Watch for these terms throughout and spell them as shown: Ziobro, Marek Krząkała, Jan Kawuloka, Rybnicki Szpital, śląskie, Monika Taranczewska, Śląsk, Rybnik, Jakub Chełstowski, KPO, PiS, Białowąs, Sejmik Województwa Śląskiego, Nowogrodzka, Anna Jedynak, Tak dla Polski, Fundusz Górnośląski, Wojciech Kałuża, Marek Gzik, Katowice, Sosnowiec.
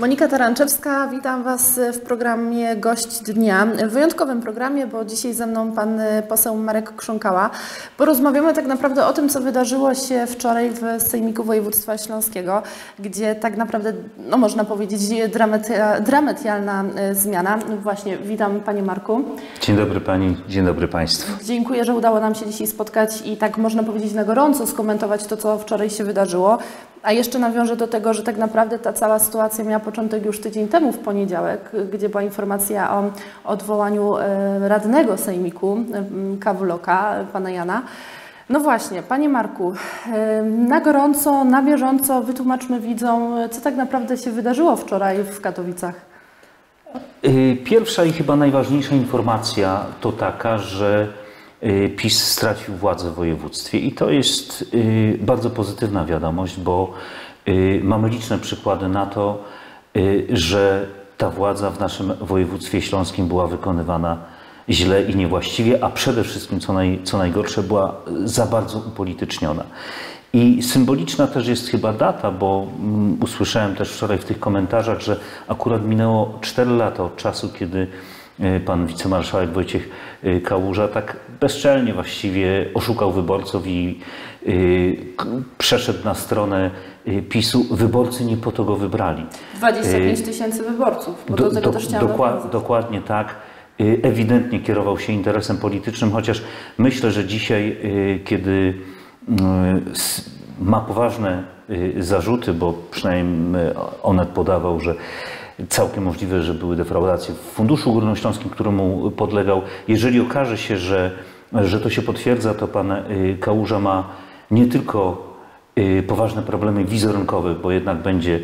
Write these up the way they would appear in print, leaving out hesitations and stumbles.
Monika Taranczewska, witam Was w programie Gość Dnia. W wyjątkowym programie, bo dzisiaj ze mną pan poseł Marek Krząkała. Porozmawiamy tak naprawdę o tym, co wydarzyło się wczoraj w Sejmiku Województwa Śląskiego, gdzie tak naprawdę, no można powiedzieć, dramatialna zmiana. Właśnie, witam Panie Marku. Dzień dobry Pani, dzień dobry Państwu. Dziękuję, że udało nam się dzisiaj spotkać i tak można powiedzieć na gorąco skomentować to, co wczoraj się wydarzyło. A jeszcze nawiążę do tego, że tak naprawdę ta cała sytuacja miała początek już tydzień temu w poniedziałek, gdzie była informacja o odwołaniu radnego sejmiku Kawuloka, pana Jana. No właśnie, Panie Marku, na gorąco, na bieżąco wytłumaczmy widzom, co tak naprawdę się wydarzyło wczoraj w Katowicach. Pierwsza i chyba najważniejsza informacja to taka, że PiS stracił władzę w województwie i to jest bardzo pozytywna wiadomość, bo mamy liczne przykłady na to, że ta władza w naszym województwie śląskim była wykonywana źle i niewłaściwie, a przede wszystkim, co najgorsze, była za bardzo upolityczniona. I symboliczna też jest chyba data, bo usłyszałem też wczoraj w tych komentarzach, że akurat minęło 4 lata od czasu, kiedy pan wicemarszałek Wojciech Kałuża tak bezczelnie właściwie oszukał wyborców i przeszedł na stronę PiS-u. Wyborcy nie po to go wybrali. 25 000 wyborców, bo do tego też chciałem nawiązać. Dokładnie tak. Ewidentnie kierował się interesem politycznym, chociaż myślę, że dzisiaj, kiedy ma poważne zarzuty, bo przynajmniej on podawał, że całkiem możliwe, że były defraudacje w Funduszu Górnośląskim, któremu podlegał. Jeżeli okaże się, że to się potwierdza, to pan Kałuża ma nie tylko poważne problemy wizerunkowe, bo jednak będzie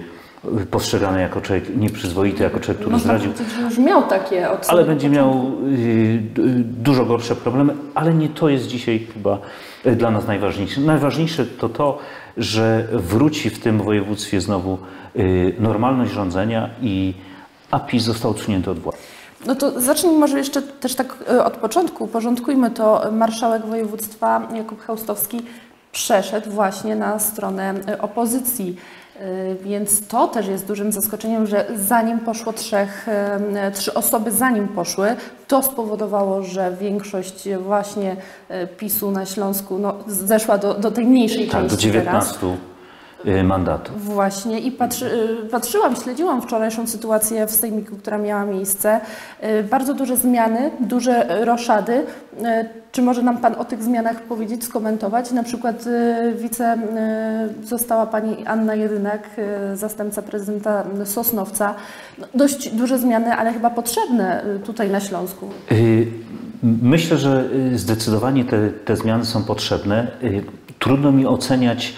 postrzegany jako człowiek nieprzyzwoity, jako człowiek, który zdradził. Już miał takie oceny. Ale będzie miał dużo gorsze problemy, ale nie to jest dzisiaj chyba dla nas najważniejsze. Najważniejsze to to, że wróci w tym województwie znowu normalność rządzenia, a PiS został odsunięty od władzy. No to zacznijmy może jeszcze też tak od początku, porządkujmy to. Marszałek województwa Jakub Chełstowski przeszedł właśnie na stronę opozycji. Więc to też jest dużym zaskoczeniem, że zanim poszło trzy osoby, zanim poszły, to spowodowało, że większość właśnie PiS-u na Śląsku zeszła do tej mniejszej części. Tak, do 19 teraz mandatów. Właśnie i śledziłam wczorajszą sytuację w sejmiku, która miała miejsce. Bardzo duże zmiany, duże roszady. Czy może nam Pan o tych zmianach powiedzieć, skomentować? Na przykład została Pani Anna Jedynak, zastępca prezydenta Sosnowca. Dość duże zmiany, ale chyba potrzebne tutaj na Śląsku. Myślę, że zdecydowanie te zmiany są potrzebne. Trudno mi oceniać,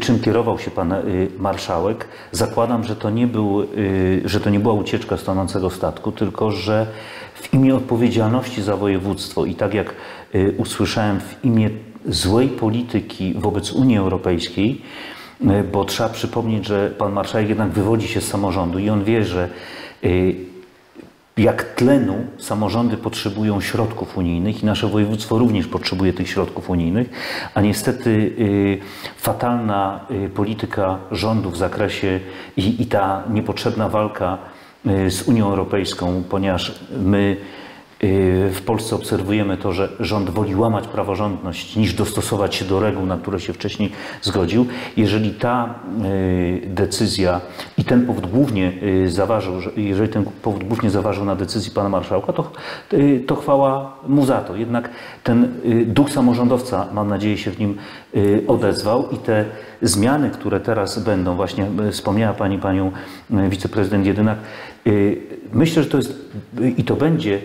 czym kierował się pan marszałek. Zakładam, że to nie była ucieczka z tonącego statku, tylko że w imię odpowiedzialności za województwo i tak jak usłyszałem, w imię złej polityki wobec Unii Europejskiej, bo trzeba przypomnieć, że pan marszałek jednak wywodzi się z samorządu i on wie, że jak tlenu samorządy potrzebują środków unijnych i nasze województwo również potrzebuje tych środków unijnych, a niestety fatalna polityka rządu w zakresie i ta niepotrzebna walka z Unią Europejską, ponieważ my w Polsce obserwujemy to, że rząd woli łamać praworządność niż dostosować się do reguł, na które się wcześniej zgodził. Jeżeli ta decyzja i ten powód głównie zaważył, na decyzji pana marszałka, to chwała mu za to. Jednak ten duch samorządowca, mam nadzieję, się w nim odezwał i te zmiany, które teraz będą, właśnie wspomniała panią wiceprezydent Jedynak, myślę, że to jest i to będzie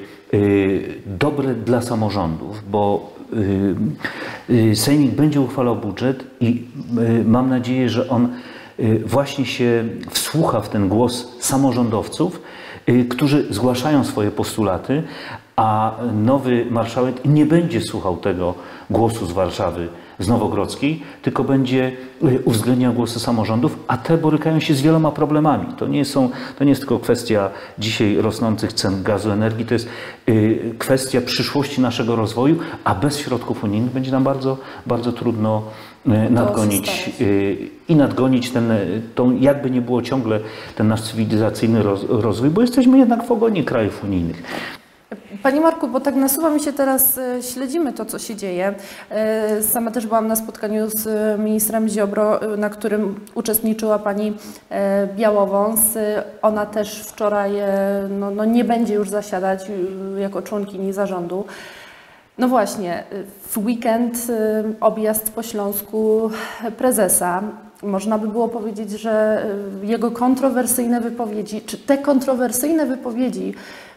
dobre dla samorządów, bo Sejmik będzie uchwalał budżet i mam nadzieję, że on właśnie się wsłucha w ten głos samorządowców, którzy zgłaszają swoje postulaty, a nowy marszałek nie będzie słuchał tego głosu z Warszawy, z Nowogrodzkiej, tylko będzie uwzględniał głosy samorządów, a te borykają się z wieloma problemami. To nie jest tylko kwestia dzisiaj rosnących cen gazu, energii, to jest kwestia przyszłości naszego rozwoju, a bez środków unijnych będzie nam bardzo, bardzo trudno nadgonić i nadgonić jakby nie było ciągle ten nasz cywilizacyjny rozwój, bo jesteśmy jednak w ogonie krajów unijnych. Panie Marku, bo tak nasuwa mi się teraz, śledzimy to, co się dzieje. Sama też byłam na spotkaniu z ministrem Ziobro, na którym uczestniczyła pani Białowąs. Ona też wczoraj nie będzie już zasiadać jako członkini zarządu. No właśnie, w weekend objazd po Śląsku prezesa. Można by było powiedzieć, że jego kontrowersyjne wypowiedzi, czy te kontrowersyjne wypowiedzi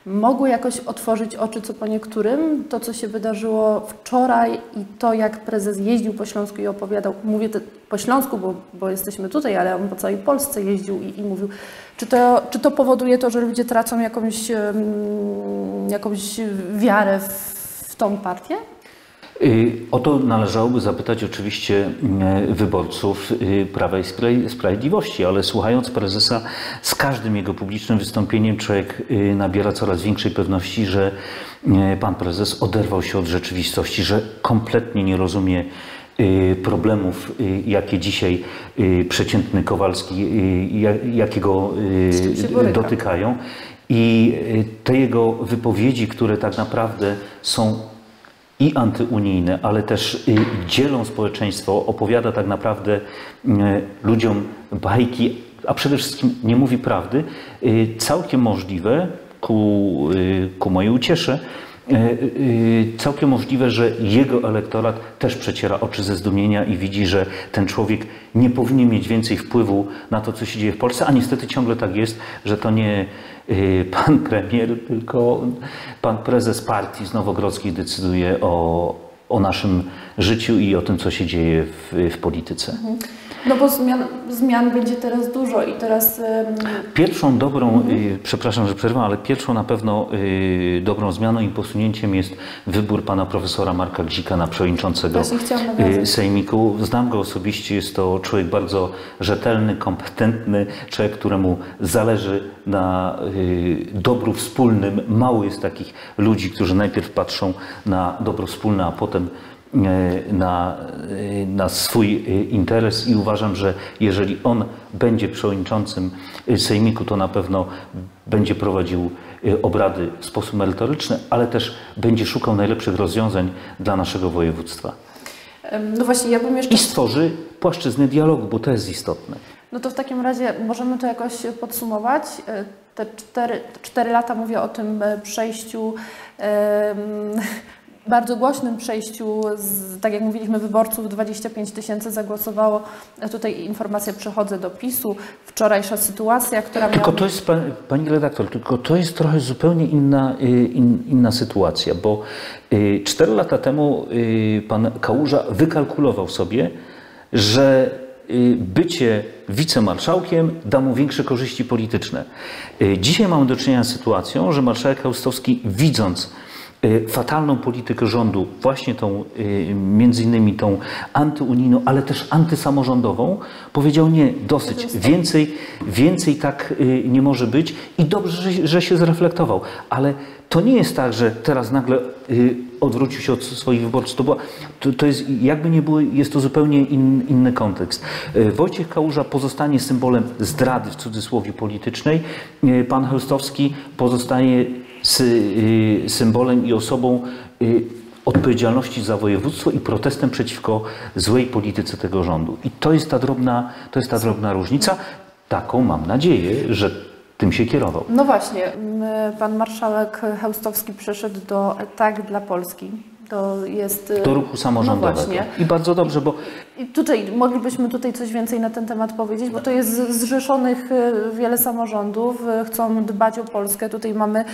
mogły jakoś otworzyć oczy co po niektórym? To, co się wydarzyło wczoraj i to, jak prezes jeździł po Śląsku i opowiadał, mówię po Śląsku, bo jesteśmy tutaj, ale on po całej Polsce jeździł i mówił. Czy to powoduje to, że ludzie tracą jakąś wiarę w tą partię? O to należałoby zapytać oczywiście wyborców Prawa i Sprawiedliwości, ale słuchając prezesa, z każdym jego publicznym wystąpieniem człowiek nabiera coraz większej pewności, że pan prezes oderwał się od rzeczywistości, że kompletnie nie rozumie problemów, jakie dzisiaj przeciętny Kowalski, jakiego dotykają. I te jego wypowiedzi, które tak naprawdę są i antyunijne, ale też dzielą społeczeństwo, opowiada tak naprawdę ludziom bajki, a przede wszystkim nie mówi prawdy, całkiem możliwe, ku mojej uciesze, całkiem możliwe, że jego elektorat też przeciera oczy ze zdumienia i widzi, że ten człowiek nie powinien mieć więcej wpływu na to, co się dzieje w Polsce, a niestety ciągle tak jest, że to nie pan premier, tylko pan prezes partii z Nowogrodzkiej decyduje o naszym życiu i o tym, co się dzieje w polityce. No bo zmian będzie teraz dużo i teraz... Pierwszą dobrą, przepraszam, że przerwam, ale pierwszą na pewno dobrą zmianą i posunięciem jest wybór pana profesora Marka Gzika na przewodniczącego Sejmiku. Znam go osobiście, jest to człowiek bardzo rzetelny, kompetentny, człowiek, któremu zależy na dobru wspólnym. Mało jest takich ludzi, którzy najpierw patrzą na dobro wspólne, a potem na swój interes i uważam, że jeżeli on będzie przewodniczącym Sejmiku, to na pewno będzie prowadził obrady w sposób merytoryczny, ale też będzie szukał najlepszych rozwiązań dla naszego województwa. No właśnie, ja bym jeszcze... I stworzy płaszczyznę dialogu, bo to jest istotne. No to w takim razie możemy to jakoś podsumować. Te 4 lata mówię o tym przejściu... bardzo głośnym przejściu, tak jak mówiliśmy, wyborców 25 000 zagłosowało. Tutaj informację przechodzę do PiS-u. Wczorajsza sytuacja, która tylko miała... to jest, pani redaktor, tylko to jest trochę zupełnie inna sytuacja, bo 4 lata temu pan Kałuża wykalkulował sobie, że bycie wicemarszałkiem da mu większe korzyści polityczne. Dzisiaj mamy do czynienia z sytuacją, że marszałek Chełstowski, widząc fatalną politykę rządu, właśnie tą, między innymi tą antyunijną, ale też antysamorządową, powiedział nie, dosyć, więcej tak nie może być i dobrze, że się zreflektował. Ale to nie jest tak, że teraz nagle odwrócił się od swoich wyborców. To jest, jakby nie było, jest to zupełnie inny kontekst. Wojciech Kałuża pozostanie symbolem zdrady, w cudzysłowie, politycznej. Pan Chełstowski pozostaje symbolem i osobą odpowiedzialności za województwo i protestem przeciwko złej polityce tego rządu. I to jest ta drobna różnica. Taką mam nadzieję, że tym się kierował. No właśnie, pan marszałek Chełstowski przeszedł do Tak dla Polski. To jest... do ruchu samorządowego. No i bardzo dobrze, bo... I tutaj moglibyśmy coś więcej na ten temat powiedzieć, bo to jest zrzeszonych wiele samorządów, chcą dbać o Polskę. Tutaj mamy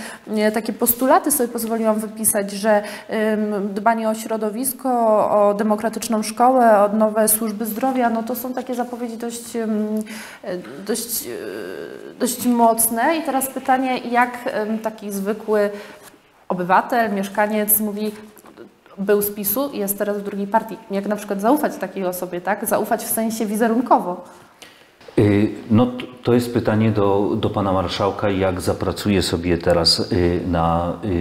takie postulaty, sobie pozwoliłam wypisać, że dbanie o środowisko, o demokratyczną szkołę, o nowe służby zdrowia, no to są takie zapowiedzi dość mocne. I teraz pytanie, jak taki zwykły obywatel, mieszkaniec mówi, był z PiS-u i jest teraz w drugiej partii. Jak na przykład zaufać takiej osobie, tak? Zaufać w sensie wizerunkowo. No to jest pytanie do pana marszałka, jak zapracuje sobie teraz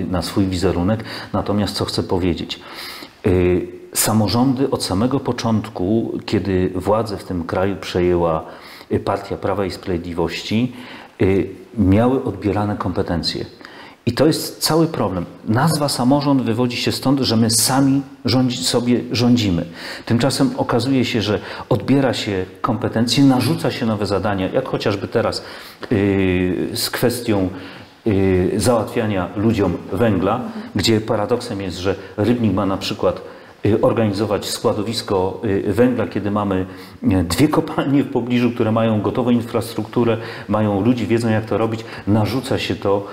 na swój wizerunek. Natomiast co chcę powiedzieć. Samorządy od samego początku, kiedy władzę w tym kraju przejęła Partia Prawa i Sprawiedliwości, miały odbierane kompetencje. I to jest cały problem. Nazwa samorząd wywodzi się stąd, że my sami sobie rządzimy. Tymczasem okazuje się, że odbiera się kompetencje, narzuca się nowe zadania, jak chociażby teraz z kwestią załatwiania ludziom węgla, gdzie paradoksem jest, że Rybnik ma na przykład organizować składowisko węgla, kiedy mamy dwie kopalnie w pobliżu, które mają gotową infrastrukturę, mają ludzi, wiedzą jak to robić, narzuca się to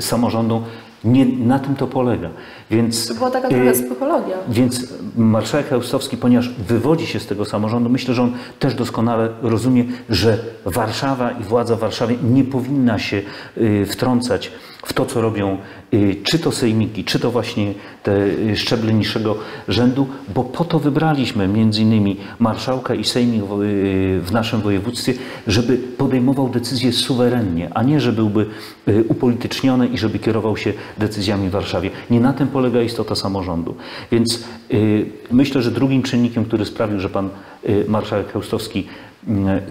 samorządom. Nie na tym to polega. Więc, to była taka trochę psychologia. Więc marszałek Chełstowski, ponieważ wywodzi się z tego samorządu, myślę, że on też doskonale rozumie, że Warszawa i władza w Warszawie nie powinna się wtrącać w to, co robią czy to sejmiki, czy to właśnie te szczeble niższego rzędu, bo po to wybraliśmy między innymi marszałka i sejmik w naszym województwie, żeby podejmował decyzje suwerennie, a nie, że byłby upolityczniony i żeby kierował się decyzjami w Warszawie. Nie na tym polega istota samorządu. Więc myślę, że drugim czynnikiem, który sprawił, że pan marszałek Chełstowski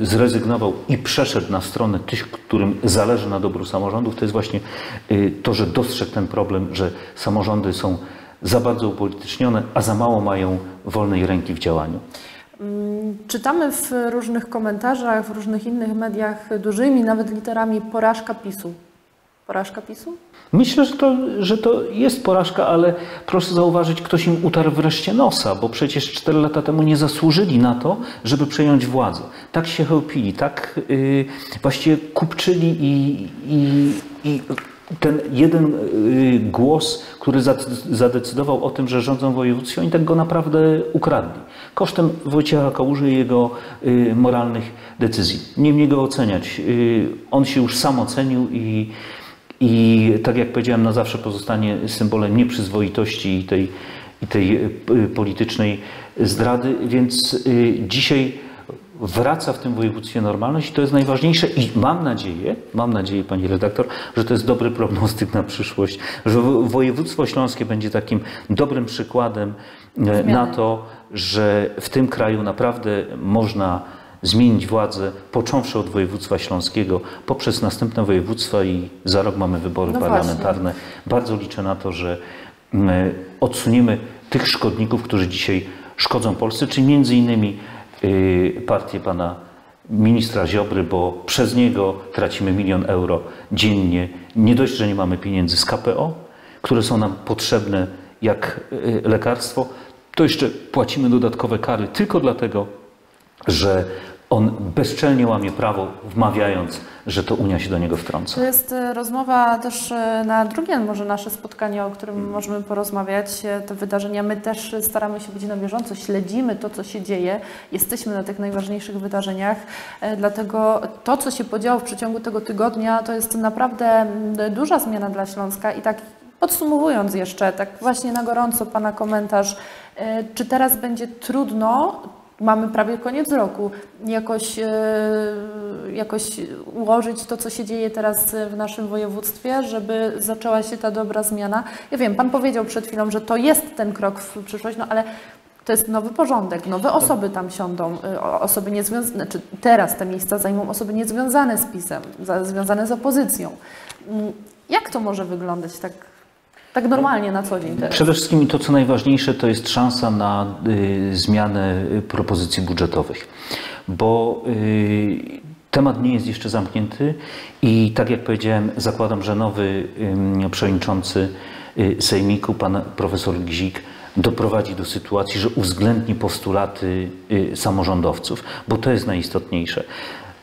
zrezygnował i przeszedł na stronę tych, którym zależy na dobru samorządów, to jest właśnie to, że dostrzegł ten problem, że samorządy są za bardzo upolitycznione, a za mało mają wolnej ręki w działaniu. Czytamy w różnych komentarzach, w różnych innych mediach dużymi nawet literami porażka PiS-u. Porażka PiS-u? Myślę, że to jest porażka, ale proszę zauważyć, ktoś im utarł wreszcie nosa, bo przecież 4 lata temu nie zasłużyli na to, żeby przejąć władzę. Tak się chełpili, tak właściwie kupczyli i ten jeden głos, który zadecydował o tym, że rządzą województwem, oni tak go naprawdę ukradli. Kosztem Wojciecha Kałuży i jego moralnych decyzji. Nie mnie go oceniać. On się już sam ocenił i tak jak powiedziałem, na zawsze pozostanie symbolem nieprzyzwoitości i tej politycznej zdrady, więc dzisiaj wraca w tym województwie normalność i to jest najważniejsze i mam nadzieję, pani redaktor, że to jest dobry prognostyk na przyszłość, że województwo śląskie będzie takim dobrym przykładem na to, że w tym kraju naprawdę można zmienić władzę, począwszy od województwa śląskiego, poprzez następne województwa i za rok mamy wybory parlamentarne. Właśnie. Bardzo liczę na to, że odsuniemy tych szkodników, którzy dzisiaj szkodzą Polsce, czyli między innymi partię pana ministra Ziobry, bo przez niego tracimy 1 000 000 euro dziennie. Nie dość, że nie mamy pieniędzy z KPO, które są nam potrzebne jak lekarstwo, to jeszcze płacimy dodatkowe kary tylko dlatego, że on bezczelnie łamie prawo, wmawiając, że to Unia się do niego wtrąca. To jest rozmowa też na drugie może nasze spotkanie, o którym możemy porozmawiać. Te wydarzenia, my też staramy się być na bieżąco, śledzimy to, co się dzieje, jesteśmy na tych najważniejszych wydarzeniach, dlatego to, co się podziało w przeciągu tego tygodnia, to jest naprawdę duża zmiana dla Śląska. I tak podsumowując jeszcze, tak właśnie na gorąco pana komentarz, czy teraz będzie trudno, mamy prawie koniec roku, jakoś ułożyć to, co się dzieje teraz w naszym województwie, żeby zaczęła się ta dobra zmiana. Ja wiem, pan powiedział przed chwilą, że to jest ten krok w przyszłość, no ale to jest nowy porządek, nowe osoby tam siądą, osoby niezwiązane, czy teraz te miejsca zajmą osoby niezwiązane z PiS-em, związane z opozycją. Jak to może wyglądać tak? Tak normalnie na co dzień teraz. Przede wszystkim to, co najważniejsze, to jest szansa na zmianę propozycji budżetowych, bo temat nie jest jeszcze zamknięty i tak jak powiedziałem, zakładam, że nowy przewodniczący sejmiku, pan profesor Gzik, doprowadzi do sytuacji, że uwzględni postulaty samorządowców, bo to jest najistotniejsze.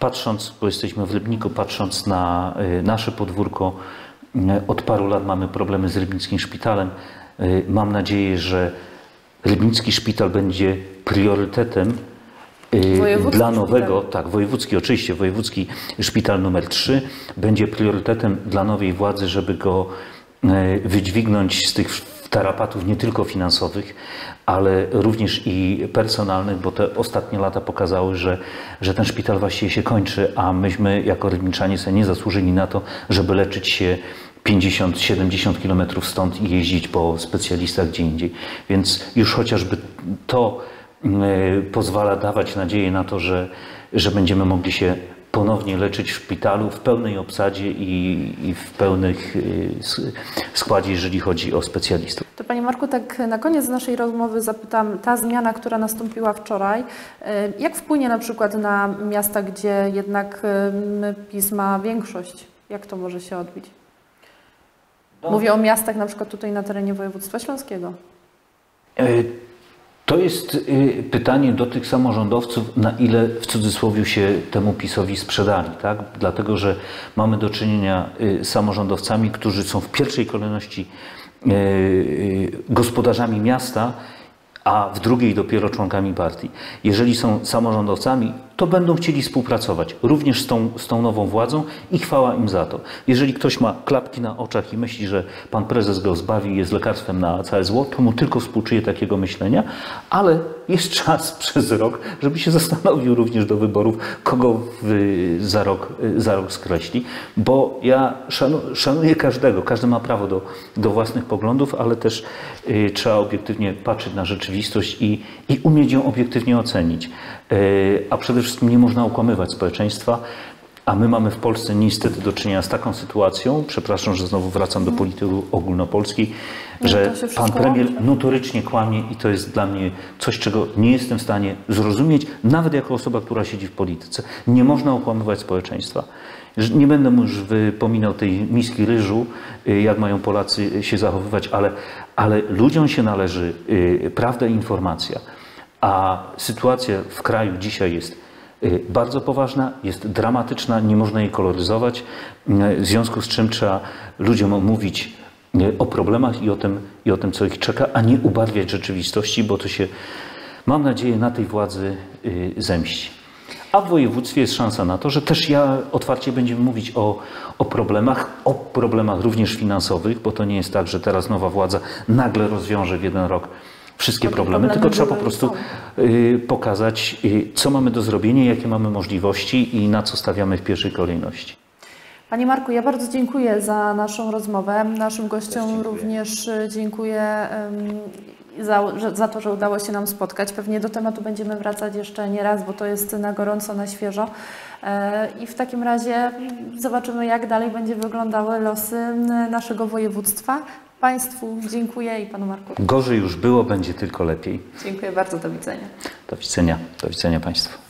Patrząc, bo jesteśmy w Rybniku, patrząc na nasze podwórko, od paru lat mamy problemy z Rybnickim Szpitalem. Mam nadzieję, że Rybnicki Szpital będzie priorytetem dla nowego, tak, wojewódzki, oczywiście, wojewódzki szpital numer 3 będzie priorytetem dla nowej władzy, żeby go wydźwignąć z tych tarapatów nie tylko finansowych, ale również i personalnych, bo te ostatnie lata pokazały, że ten szpital właściwie się kończy, a myśmy jako rybniczanie sobie nie zasłużyli na to, żeby leczyć się 50-70 kilometrów stąd i jeździć po specjalistach gdzie indziej. Więc już chociażby to pozwala dawać nadzieję na to, że będziemy mogli się ponownie leczyć w szpitalu w pełnej obsadzie i w pełnych składzie, jeżeli chodzi o specjalistów. To Panie Marku, tak na koniec naszej rozmowy zapytam, ta zmiana, która nastąpiła wczoraj, jak wpłynie na przykład na miasta, gdzie jednak PiS ma większość? Jak to może się odbić? Mówię o miastach na przykład tutaj na terenie województwa śląskiego. To jest pytanie do tych samorządowców, na ile w cudzysłowie się temu PiS-owi sprzedali, tak? Dlatego, że mamy do czynienia z samorządowcami, którzy są w pierwszej kolejności gospodarzami miasta, a w drugiej dopiero członkami partii. Jeżeli są samorządowcami, to będą chcieli współpracować również z tą nową władzą i chwała im za to. Jeżeli ktoś ma klapki na oczach i myśli, że pan prezes go zbawi i jest lekarstwem na całe zło, to mu tylko współczuję takiego myślenia, ale jest czas przez rok, żeby się zastanowił również do wyborów, kogo za rok skreśli, bo ja szanuję każdego, każdy ma prawo do własnych poglądów, ale też trzeba obiektywnie patrzeć na rzeczywistość i umieć ją obiektywnie ocenić. A przede wszystkim nie można okłamywać społeczeństwa, a my mamy w Polsce niestety do czynienia z taką sytuacją, przepraszam, że znowu wracam do polityki ogólnopolskiej, że pan premier notorycznie kłamie i to jest dla mnie coś, czego nie jestem w stanie zrozumieć, nawet jako osoba, która siedzi w polityce. Nie można okłamywać społeczeństwa. Nie będę mu już wypominał tej miski ryżu, jak mają Polacy się zachowywać, ale ludziom się należy prawda i informacja. A sytuacja w kraju dzisiaj jest bardzo poważna, jest dramatyczna, nie można jej koloryzować, w związku z czym trzeba ludziom mówić o problemach i o tym, co ich czeka, a nie ubarwiać rzeczywistości, bo to się, mam nadzieję, na tej władzy zemści. A w województwie jest szansa na to, że też otwarcie będziemy mówić o problemach również finansowych, bo to nie jest tak, że teraz nowa władza nagle rozwiąże w jeden rok wszystkie problemy, tylko trzeba po prostu pokazać, co mamy do zrobienia, jakie mamy możliwości i na co stawiamy w pierwszej kolejności. Panie Marku, ja bardzo dziękuję za naszą rozmowę. Naszym gościom również dziękuję za to, że udało się nam spotkać. Pewnie do tematu będziemy wracać jeszcze nie raz, bo to jest na gorąco, na świeżo. I w takim razie zobaczymy, jak dalej będzie wyglądały losy naszego województwa. Państwu dziękuję i Panu Marku. Gorzej już było, będzie tylko lepiej. Dziękuję bardzo, do widzenia. Do widzenia Państwu.